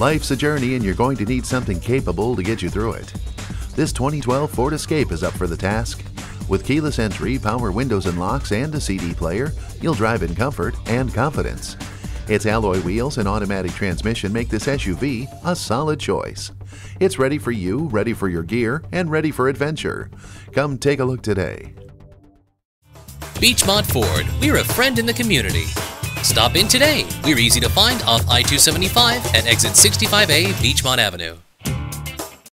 Life's a journey and you're going to need something capable to get you through it. This 2012 Ford Escape is up for the task. With keyless entry, power windows and locks, and a CD player, you'll drive in comfort and confidence. Its alloy wheels and automatic transmission make this SUV a solid choice. It's ready for you, ready for your gear, and ready for adventure. Come take a look today. Beachmont Ford, we're a friend in the community. Stop in today. We're easy to find off I-275 at exit 65A, Beachmont Avenue.